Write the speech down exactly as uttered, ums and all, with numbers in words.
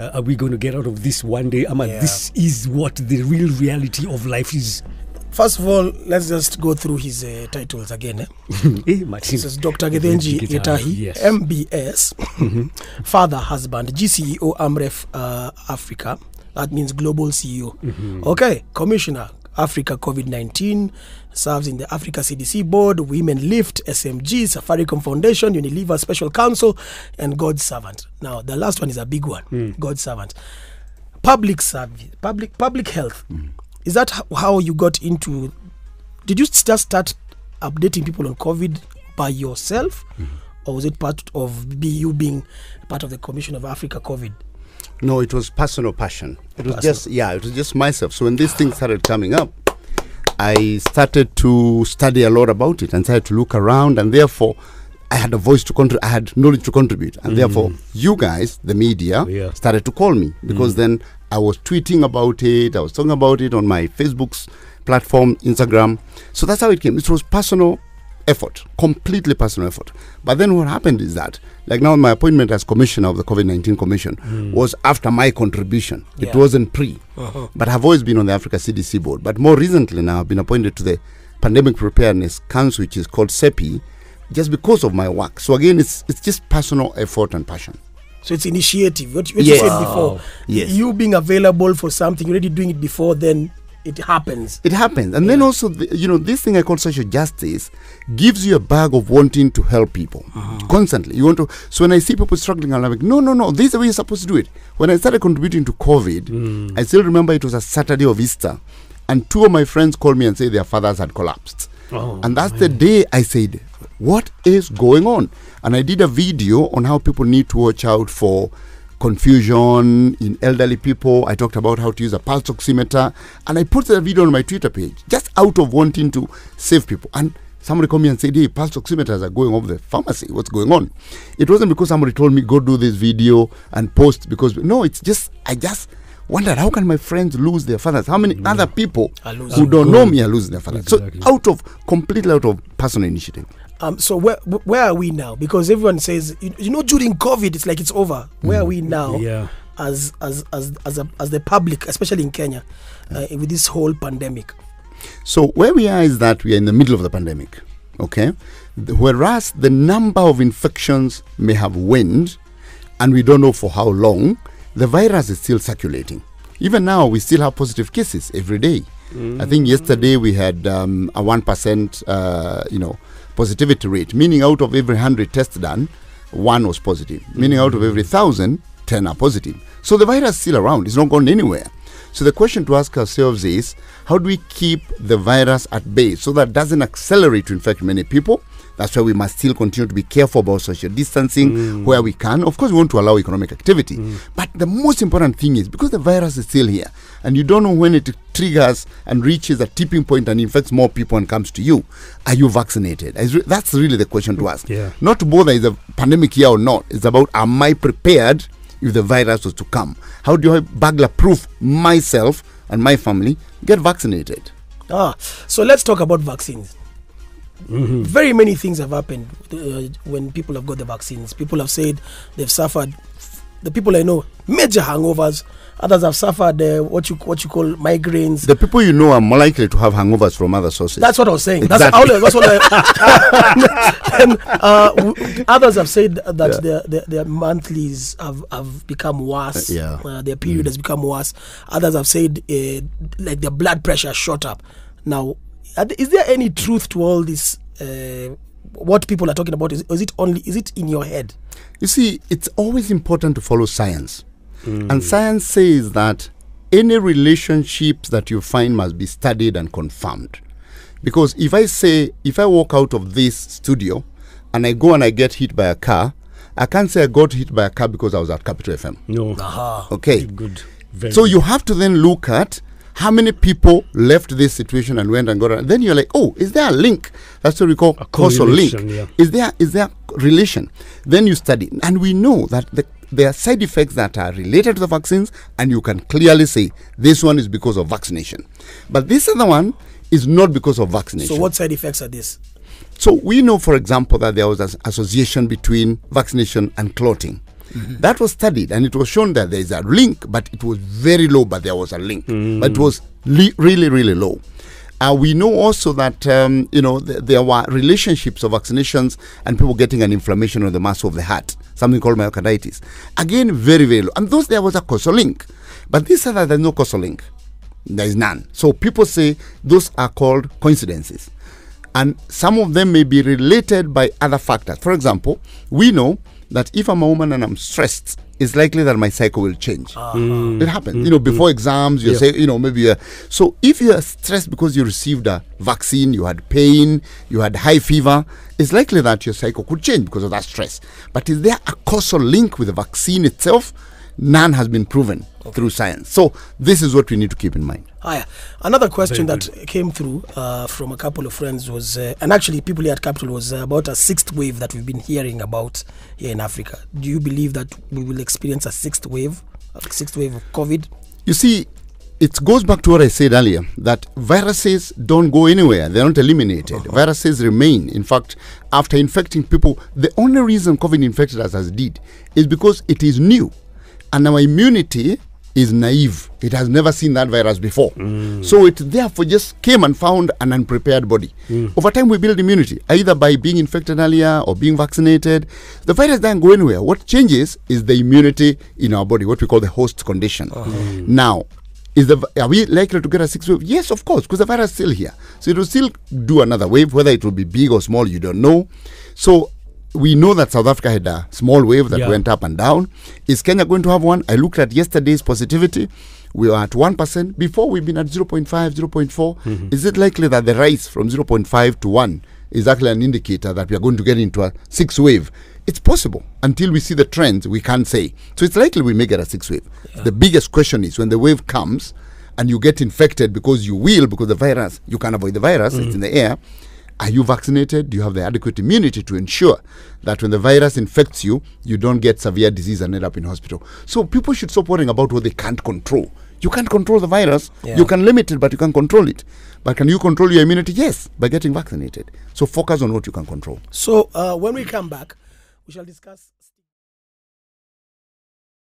uh, are we going to get out of this one day? I mean, yeah. This is what the real reality of life is. First of all, let's just go through his uh, titles again. Eh? Hey, this is Doctor Gethenji Gitahi, yes. M B S, mm-hmm. Father, husband, G C E O, AMREF uh, Africa. That means global C E O. Mm-hmm. Okay, Commissioner, Africa COVID nineteen, serves in the Africa C D C board, Women Lift, S M G, Safaricom Foundation, Unilever Special Council, and God's Servant. Now, the last one is a big one, mm. God's Servant. Public service, public, public health. Mm. Is that how you got into? Did you just start updating people on COVID by yourself? Mm. Or was it part of you being part of the Commission of Africa COVID? No, it was personal passion. It was personal. just, yeah, it was just myself. So when these things started coming up, I started to study a lot about it and started to look around, and therefore I had a voice to contribute, I had knowledge to contribute. And mm. therefore you guys, the media, yeah. started to call me because mm. then I was tweeting about it, I was talking about it on my Facebook's platform, Instagram. So that's how it came. It was personal effort, completely personal effort. But then what happened is that, like now my appointment as commissioner of the COVID nineteen Commission mm. was after my contribution. Yeah. It wasn't pre. Uh-huh. But I've always been on the Africa C D C board. But more recently now, I've been appointed to the Pandemic Preparedness Council, which is called C E P I, just because of my work. So again, it's it's just personal effort and passion. So it's initiative. What, what yes. you said before. Yes. You being available for something, you're already doing it before, then it happens. It happens. And yeah. then also, the, you know, this thing I call social justice gives you a bag of wanting to help people uh-huh. constantly. You want to. So when I see people struggling, I'm like, no, no, no, this is the way you're supposed to do it. When I started contributing to COVID, mm. I still remember it was a Saturday of Easter. And two of my friends called me and said their fathers had collapsed. Oh, and that's man. the day I said, what is going on? And I did a video on how people need to watch out for confusion in elderly people. I talked about how to use a pulse oximeter. And I put that video on my Twitter page, just out of wanting to save people. And somebody called me and said, hey, pulse oximeters are going off the pharmacy. What's going on? It wasn't because somebody told me, go do this video and post. Because, no, it's just, I just wondered, how can my friends lose their fathers? How many mm. other people who don't know me are losing their fathers? Exactly. So out of, completely out of personal initiative. Um, so where where are we now? Because everyone says, you, you know, during COVID, it's like it's over. Where mm. are we now yeah. as as as as, a, as the public, especially in Kenya, uh, with this whole pandemic? So where we are is that we are in the middle of the pandemic, okay? The, whereas the number of infections may have waned, and we don't know for how long, the virus is still circulating. Even now, we still have positive cases every day. Mm. I think yesterday we had um, a one percent, uh, you know, positivity rate, meaning out of every one hundred tests done, one was positive. Meaning out of every one thousand, ten are positive. So the virus is still around. It's not gone anywhere. So the question to ask ourselves is, how do we keep the virus at bay so that it doesn't accelerate to infect many people? That's why we must still continue to be careful about social distancing mm. where we can. Of course, we want to allow economic activity. Mm. But the most important thing is, because the virus is still here, and you don't know when it triggers and reaches a tipping point and infects more people and comes to you, are you vaccinated? That's really the question to ask. Yeah. Not to bother is a pandemic here or not. It's about, am I prepared if the virus was to come? How do I burglar-proof myself and my family? Get vaccinated. Ah, so let's talk about vaccines. Mm-hmm. Very many things have happened uh, when people have got the vaccines. People have said they've suffered. The people I know, major hangovers. Others have suffered uh, what you what you call migraines. The people you know are more likely to have hangovers from other sources. That's what I was saying. Exactly. That's, that's what I, and, uh, others have said that yeah. their, their their monthlies have, have become worse. Uh, yeah. uh, their period mm. has become worse. Others have said uh, like their blood pressure shot up. Now, is there any truth to all this? Uh, what people are talking about is, is it only is it in your head? You see, it's always important to follow science. Mm. And science says that any relationships that you find must be studied and confirmed. Because if I say, if I walk out of this studio and I go and I get hit by a car, I can't say I got hit by a car because I was at Capital F M. No. Aha. Okay. Good. Very so good. You have to then look at how many people left this situation and went and got around. Then you're like, oh, is there a link? That's what we call a causal link. Yeah. Is there is there a relation? Then you study. And we know that the there are side effects that are related to the vaccines, and you can clearly say this one is because of vaccination. But this other one is not because of vaccination. So what side effects are these? So we know, for example, that there was an association between vaccination and clotting. Mm-hmm. That was studied and it was shown that there is a link, but it was very low, but there was a link. Mm. But it was really, really low. Uh, we know also that, um, you know, th there were relationships of vaccinations and people getting an inflammation of the muscle of the heart, something called myocarditis. Again, very, very low. And those, there was a causal link. But these other, there's no causal link. There is none. So people say those are called coincidences. And some of them may be related by other factors. For example, we know that if I'm a woman and I'm stressed, it's likely that my cycle will change. Uh-huh. mm. It happens. Mm. You know, before mm. exams, you yeah. say, you know, maybe you're... So if you're stressed because you received a vaccine, you had pain, you had high fever, it's likely that your cycle could change because of that stress. But is there a causal link with the vaccine itself? None has been proven okay. through science. So this is what we need to keep in mind. Ah, yeah. Another question that came through uh, from a couple of friends was, uh, and actually people here at Capital, was uh, about a sixth wave that we've been hearing about here in Africa. Do you believe that we will experience a sixth wave, a sixth wave of COVID? You see, it goes back to what I said earlier, that viruses don't go anywhere. They're not eliminated. Uh-huh. Viruses remain. In fact, after infecting people, the only reason COVID infected us as did is because it is new. And our immunity is naive. It has never seen that virus before. Mm. So it therefore just came and found an unprepared body. Mm. Over time, we build immunity, either by being infected earlier or being vaccinated. The virus doesn't go anywhere. What changes is the immunity in our body, what we call the host condition. Oh. Mm. Now, is the, are we likely to get a sixth wave? Yes, of course, because the virus is still here. So it will still do another wave, whether it will be big or small, you don't know. So we know that South Africa had a small wave that yeah. went up and down. Is Kenya going to have one? I looked at yesterday's positivity. We are at one percent. Before, we've been at zero point five, zero point four. Mm-hmm. Is it likely that the rise from zero point five to one is actually an indicator that we are going to get into a sixth wave? It's possible. Until we see the trends, we can't say. So it's likely we may get a sixth wave. Yeah. The biggest question is, when the wave comes and you get infected, because you will, because the virus, you can't avoid the virus, mm-hmm. it's in the air. Are you vaccinated? Do you have the adequate immunity to ensure that when the virus infects you, you don't get severe disease and end up in hospital? So people should stop worrying about what they can't control. You can't control the virus. Yeah. You can limit it, but you can't control it. But can you control your immunity? Yes, by getting vaccinated. So focus on what you can control. So uh, when we come back, we shall discuss...